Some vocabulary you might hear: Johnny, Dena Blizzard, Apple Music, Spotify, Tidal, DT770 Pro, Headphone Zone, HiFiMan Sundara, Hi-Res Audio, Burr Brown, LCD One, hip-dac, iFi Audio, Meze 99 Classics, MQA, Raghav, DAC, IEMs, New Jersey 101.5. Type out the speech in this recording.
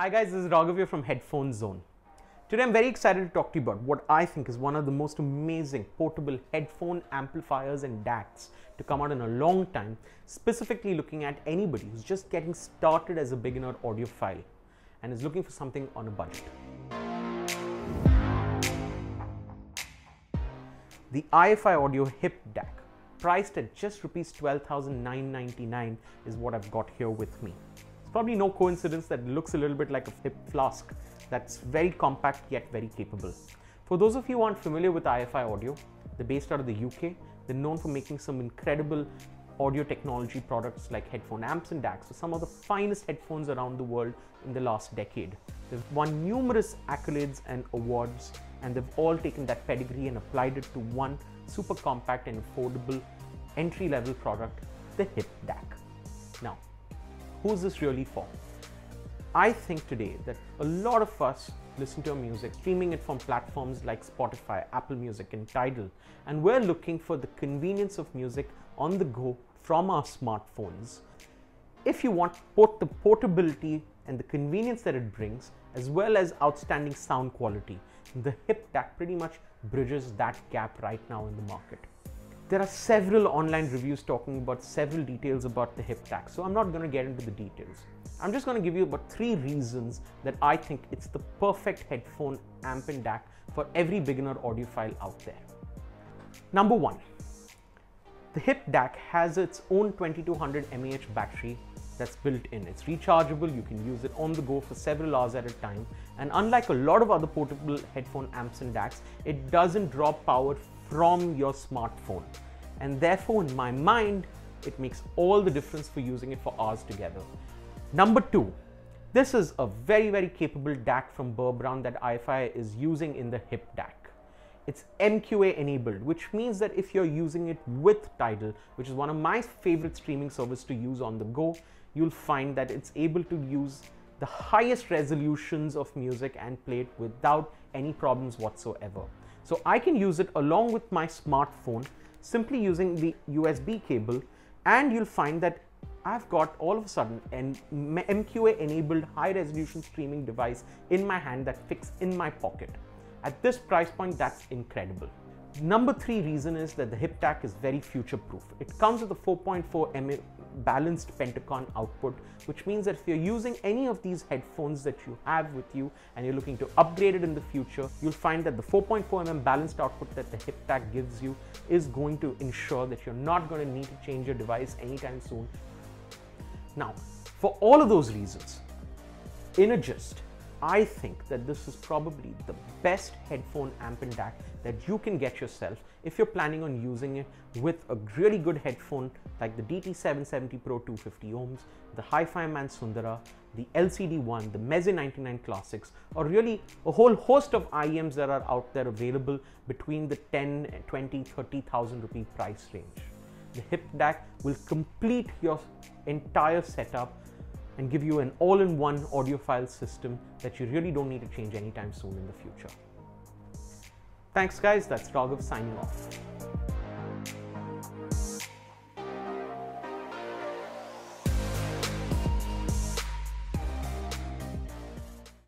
Hi guys, this is Raghav here from Headphone Zone. Today I'm very excited to talk to you about what I think is one of the most amazing portable headphone amplifiers and DACs to come out in a long time, specifically looking at anybody who's just getting started as a beginner audiophile and is looking for something on a budget. The iFi Audio hip-dac, priced at just Rs 12,999 is what I've got here with me. Probably no coincidence that it looks a little bit like a hip flask that's very compact yet very capable. For those of you who aren't familiar with iFi Audio, they're based out of the UK. They're known for making some incredible audio technology products like headphone amps and DACs, so some of the finest headphones around the world in the last decade. They've won numerous accolades and awards, and they've all taken that pedigree and applied it to one super compact and affordable entry-level product, the hip-dac. Now, who's this really for? I think today that a lot of us listen to our music, streaming it from platforms like Spotify, Apple Music and Tidal, and we're looking for the convenience of music on the go from our smartphones. If you want both the portability and the convenience that it brings, as well as outstanding sound quality, the hip-dac pretty much bridges that gap right now in the market. There are several online reviews talking about several details about the hip-dac, so I'm not going to get into the details. I'm just going to give you about three reasons that I think it's the perfect headphone amp and DAC for every beginner audiophile out there. Number one, the hip-dac has its own 2200 mAh battery that's built in. It's rechargeable, you can use it on the go for several hours at a time, and unlike a lot of other portable headphone amps and DACs, it doesn't draw power from your smartphone, and therefore in my mind it makes all the difference for using it for hours together. Number two, this is a very, very capable DAC from Burr Brown that iFi is using in the hip-dac. It's MQA enabled, which means that if you're using it with Tidal, which is one of my favorite streaming services to use on the go, you'll find that it's able to use the highest resolutions of music and play it without any problems whatsoever. So I can use it along with my smartphone simply using the USB cable, and you'll find that I've got all of a sudden an MQA enabled high resolution streaming device in my hand that fits in my pocket. At this price point, that's incredible. Number three reason is that the hip-dac is very future proof. It comes with a 4.4 mA balanced Pentacon output, which means that if you're using any of these headphones that you have with you and you're looking to upgrade it in the future, you'll find that the 4.4 mm balanced output that the hip-dac gives you is going to ensure that you're not going to need to change your device anytime soon. Now, for all of those reasons, in a gist, I think that this is probably the best headphone amp and DAC that you can get yourself if you're planning on using it with a really good headphone like the DT770 Pro 250 ohms, the HiFiMan Sundara, the LCD One, the Meze 99 Classics, or really a whole host of IEMs that are out there available between the 10, 20, 30,000 rupee price range. The hip-dac will complete your entire setup and give you an all-in-one audiophile system that you really don't need to change anytime soon in the future. Thanks guys, that's Raghav signing off.